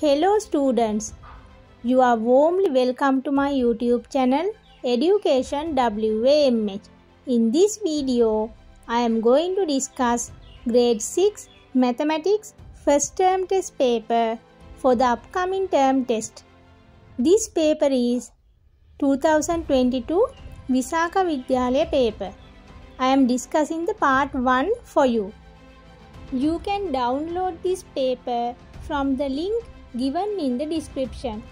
Hello students, you are warmly welcome to my YouTube channel Education WAMH. In this video, I am going to discuss Grade 6 Mathematics First Term Test paper for the upcoming term test. This paper is 2022 Visakha Vidyalaya paper. I am discussing the part 1 for you. You can download this paper from the link given in the description.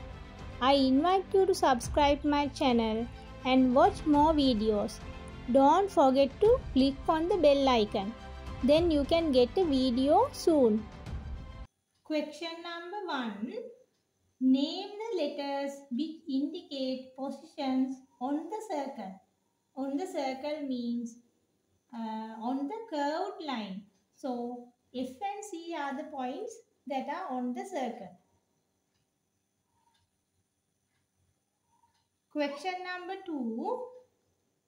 I invite you to subscribe my channel and watch more videos. Don't forget to click on the bell icon. Then you can get a video soon. Question number 1. Name the letters which indicate positions on the circle. On the circle means on the curved line. So F and C are the points that are on the circle. Question number 2.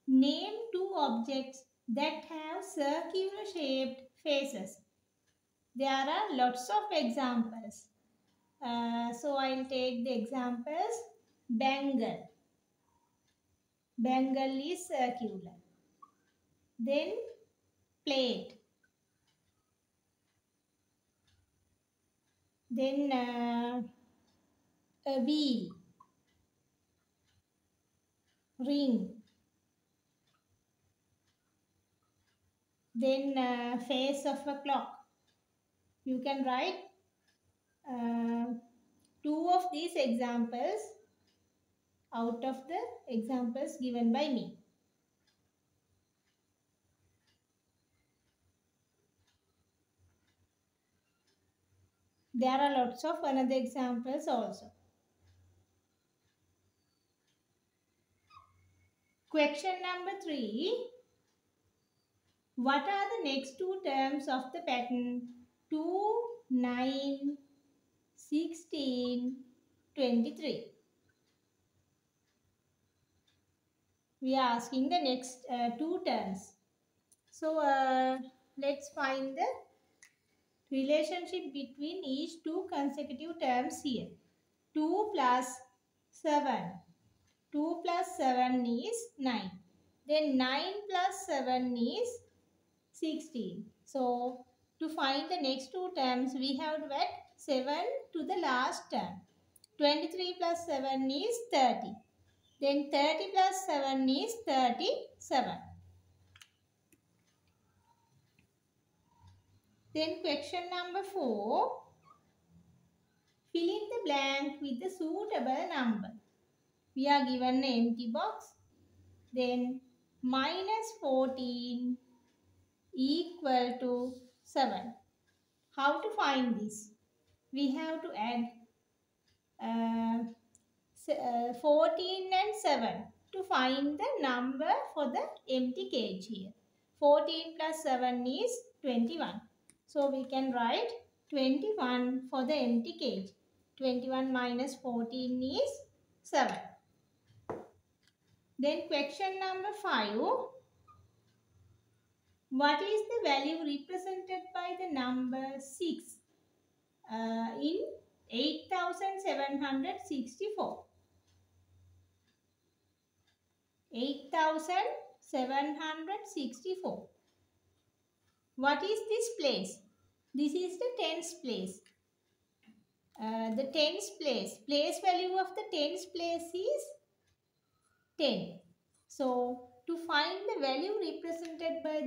Name two objects that have circular shaped faces. There are lots of examples. So I'll take the examples. Bangle. Bangle is circular. Then plate. Then a wheel, ring, then face of a clock. You can write two of these examples out of the examples given by me. There are lots of another examples also. Question number 3. What are the next two terms of the pattern 2, 9, 16, 23? We are asking the next two terms. So let's find the relationship between each two consecutive terms here. 2 plus 7. 2 plus 7 is 9. Then 9 plus 7 is 16. So to find the next two terms, we have to add 7 to the last term. 23 plus 7 is 30. Then 30 plus 7 is 37. Then question number 4. Fill in the blank with the suitable number. We are given an empty box. Then minus 14 equal to 7. How to find this? We have to add 14 and 7 to find the number for the empty cage here. 14 plus 7 is 21. So we can write 21 for the empty cage. 21 minus 14 is 7. Then question number 5. What is the value represented by the number 6 in 8764? 8764. What is this place? This is the tens place. The tens place. Place value of the tens place is 10. So, to find the value represented by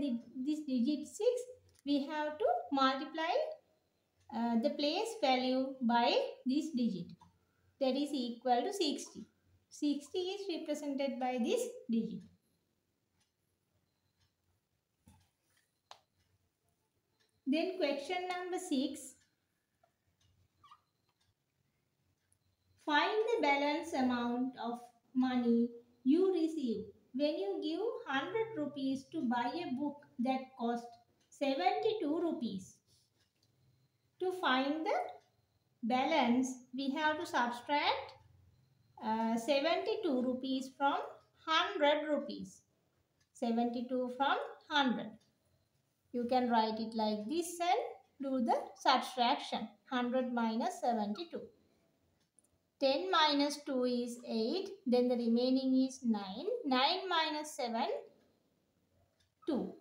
this digit 6, we have to multiply the place value by this digit. That is equal to 60. 60 is represented by this digit. Then question number 6. Find the balance amount of money you receive when you give 100 rupees to buy a book that costs 72 rupees. To find the balance, we have to subtract 72 rupees from 100 rupees. 72 from 100. You can write it like this and do the subtraction. 100 minus 72. 10 minus 2 is 8. Then the remaining is 9. 9 minus 7, 2.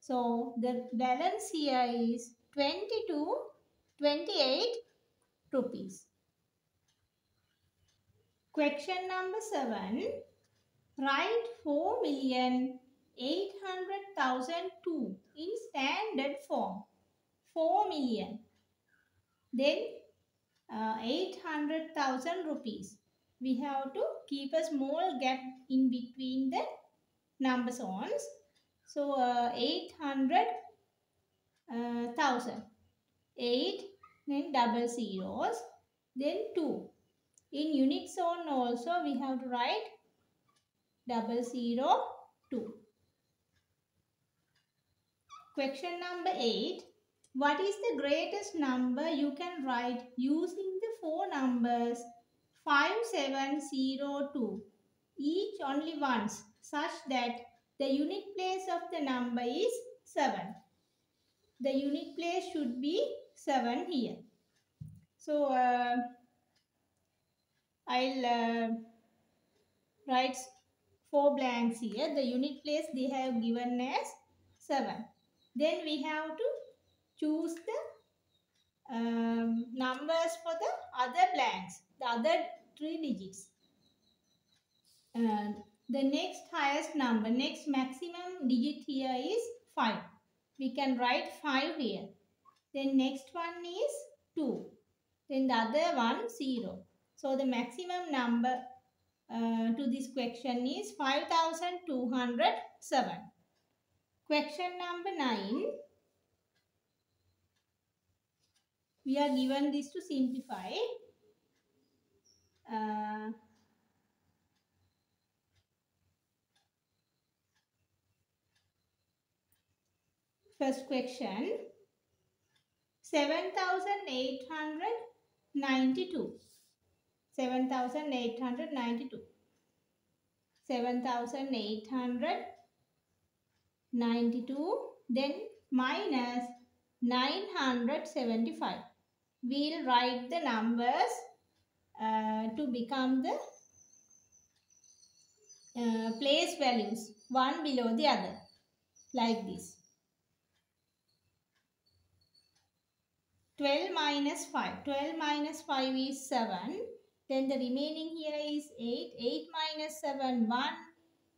So the balance here is 28 rupees. Question number 7. Write 4,800,002 in standard form. 4 million. Then 800,000 rupees. We have to keep a small gap in between the numbers ons. So 800,000. 8, then double zeros, then 2. In unit zone also we have to write 002. Question number 8. What is the greatest number you can write using the four numbers 5702 each only once, such that the unit place of the number is 7. The unit place should be 7 here. So I'll write 4 blanks here. The unit place they have given as 7. Then we have to choose the numbers for the other blanks, the other 3 digits. The next highest number, next maximum digit here is 5. We can write 5 here. Then next one is 2. Then the other one 0. So the maximum number to this question is 5,207. Question number 9. We are given this to simplify. First question. 7,892. 7,892. 7,892. Then minus 975. We'll write the numbers to become the place values, one below the other, like this. 12 minus 5. 12 minus 5 is 7. Then the remaining here is 8. 8 minus 7, 1.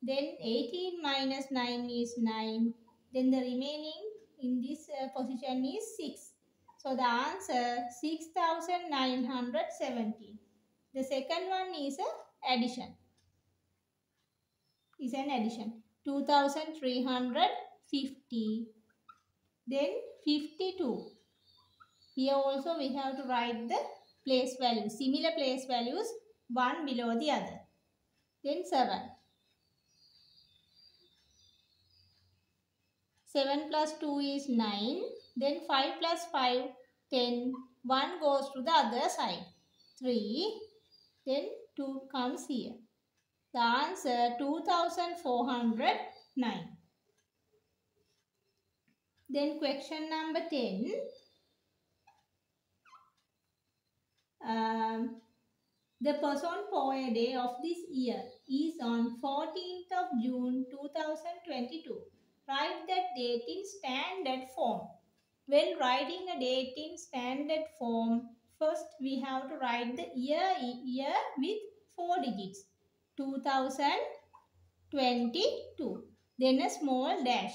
Then 18 minus 9 is 9. Then the remaining in this position is 6. So the answer 6,970. The second one is an addition. 2,350. Then 52. Here also we have to write the place values, similar place values, one below the other. Then 7. 7 plus 2 is 9. Then 5 plus 5, 10. One goes to the other side, 3. Then 2 comes here. The answer 2,409. Then question number 10. The person Poya day of this year is on 14th of June 2022. Write that date in standard form. When writing a date in standard form, first we have to write the year with 4 digits. 2022. Then a small dash.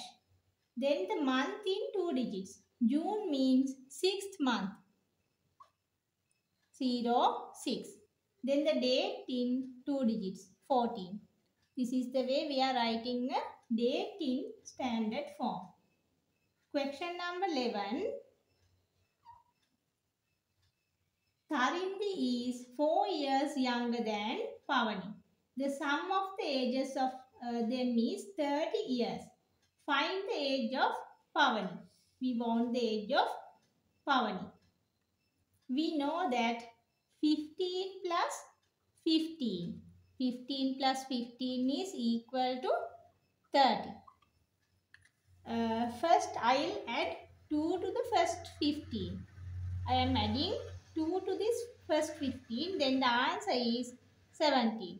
Then the month in 2 digits. June means 6th month. 06. Then the date in 2 digits. 14. This is the way we are writing a date in standard form. Question number 11. Tharindi is 4 years younger than Pavani. The sum of the ages of them is 30 years. Find the age of Pavani. We want the age of Pavani. We know that 15 plus 15. 15 plus 15 is equal to 30. First I'll add 2 to the first 15. I am adding 2 to this first 15, then the answer is 17.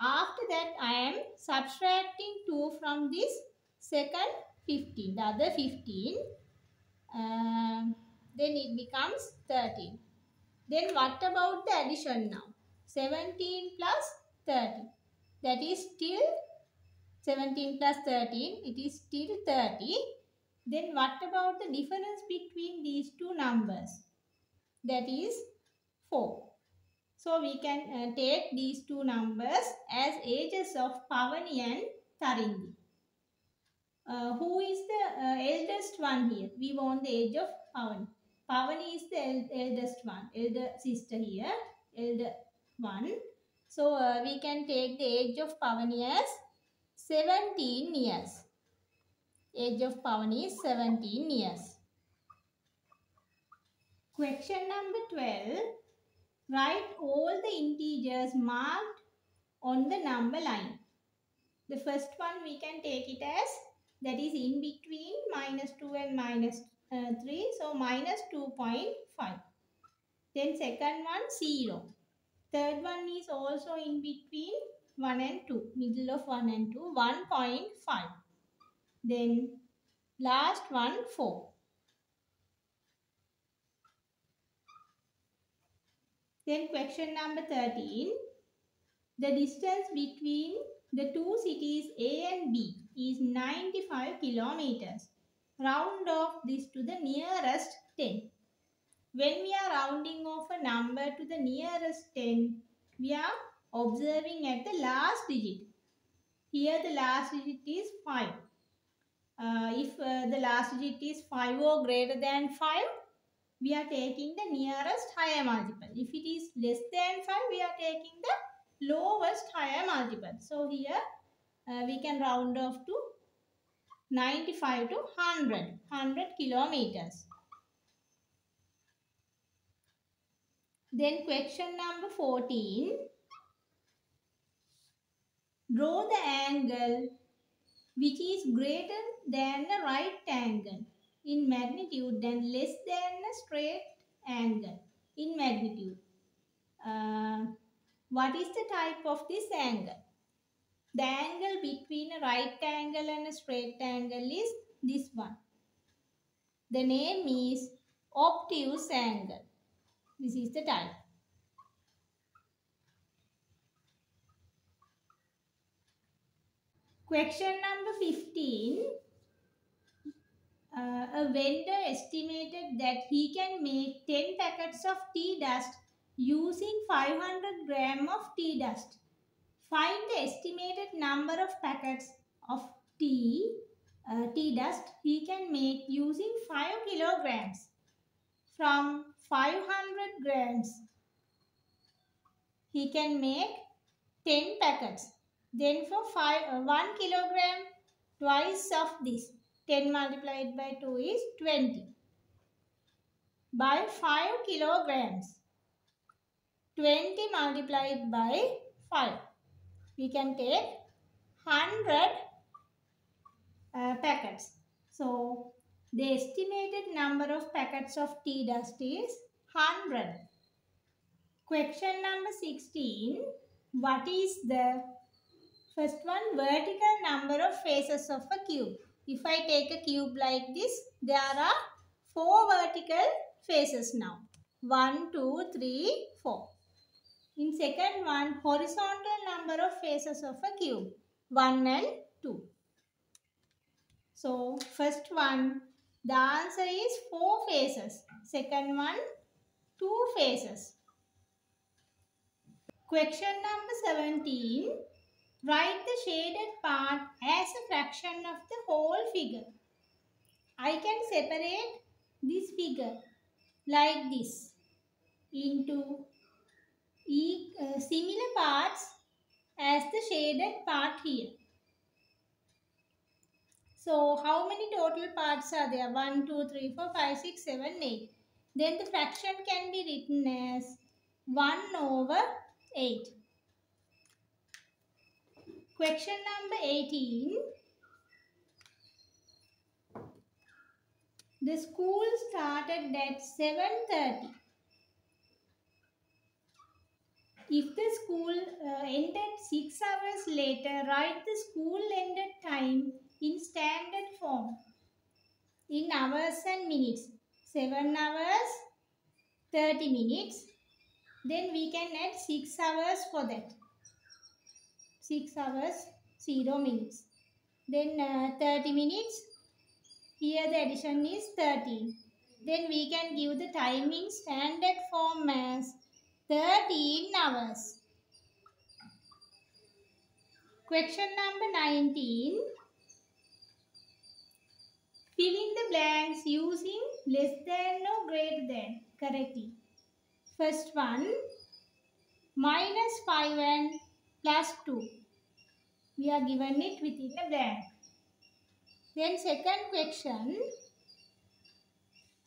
After that, I am subtracting 2 from this second 15, the other 15. Then it becomes 13. Then what about the addition now? 17 plus 30. That is still 17 plus 13. It is still 30. Then what about the difference between these two numbers? That is 4. So we can take these two numbers as ages of Pavani and Tharindi. Who is the eldest one here? We want the age of Pavani. Pavani is the eldest one, elder sister here, elder one. So we can take the age of Pavani as 17 years. Age of Pavani is 17 years. Question number 12. Write all the integers marked on the number line. The first one we can take it as, that is in between minus 2 and minus 3. So minus 2.5. Then second one 0. Third one is also in between 1 and 2. Middle of 1 and 2. 1.5. Then last one 4. Then question number 13. The distance between the two cities A and B is 95 kilometers. Round off this to the nearest 10. When we are rounding off a number to the nearest 10, we are observing at the last digit. Here the last digit is 5. If the last digit is 5 or greater than 5, we are taking the nearest higher multiple. If it is less than 5, we are taking the lowest higher multiple. So here we can round off to 95 to 100. 100 kilometers. Then question number 14. Draw the angle which is greater than a right angle in magnitude and less than a straight angle in magnitude. What is the type of this angle? The angle between a right angle and a straight angle is this one. The name is obtuse angle. This is the type. Question number 15. A vendor estimated that he can make 10 packets of tea dust using 500 grams of tea dust. Find the estimated number of packets of tea dust he can make using 5 kilograms from 500 grams. He can make 10 packets. Then for 1 kilogram, twice of this. 10 multiplied by 2 is 20. By 5 kilograms. 20 multiplied by 5. We can take 100 packets. So, the estimated number of packets of tea dust is 100. Question number 16. What is the first one? Vertical number of faces of a cube. If I take a cube like this, there are 4 vertical faces now. 1, 2, 3, 4. In second one, horizontal number of faces of a cube. 1 and 2. So, first one, the answer is 4 faces. Second one, 2 faces. Question number 17. Write the shaded part as a fraction of the whole figure. I can separate this figure like this into similar parts as the shaded part here. So, how many total parts are there? 1, 2, 3, 4, 5, 6, 7, 8. Then the fraction can be written as 1 over 8. Question number 18. The school started at 7:30. If the school ended 6 hours later, write the school ended time in standard form in hours and minutes. 7 hours, 30 minutes. Then we can add 6 hours for that. 6 hours, 0 minutes. Then 30 minutes. Here the addition is 30. Then we can give the time in standard form as 13 hours. Question number 19. Fill in the blanks using less than or greater than correctly. First one, -5 and +2. We are given it within the blank. Then second question,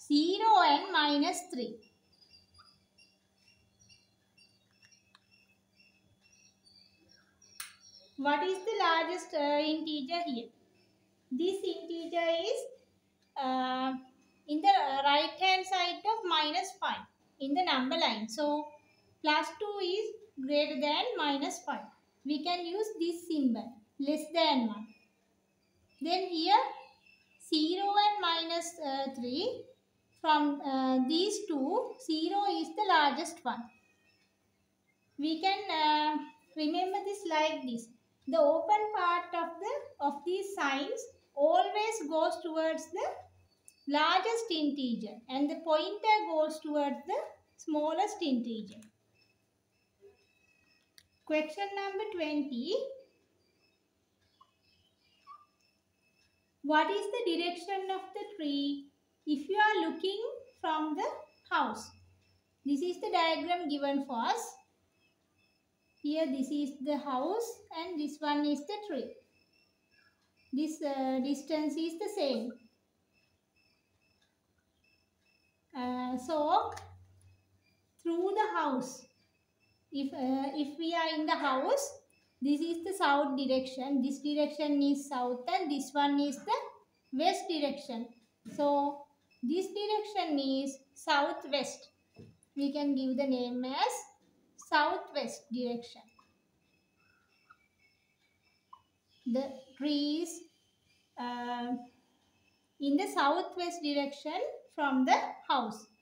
0 and -3. What is the largest integer here? This integer is in the right hand side of -5 in the number line. So, +2 is greater than -5. We can use this symbol, less than 1. Then here, 0 and -3. From these two, 0 is the largest one. We can remember this like this. The open part of these signs always goes towards the largest integer and the pointer goes towards the smallest integer. Question number 20. What is the direction of the tree if you are looking from the house? This is the diagram given for us. Here this is the house and this one is the tree. This distance is the same. So through the house, if we are in the house, this is the south direction. This direction is south and this one is the west direction. So this direction is southwest. We can give the name as southwest direction. The trees in the southwest direction from the house.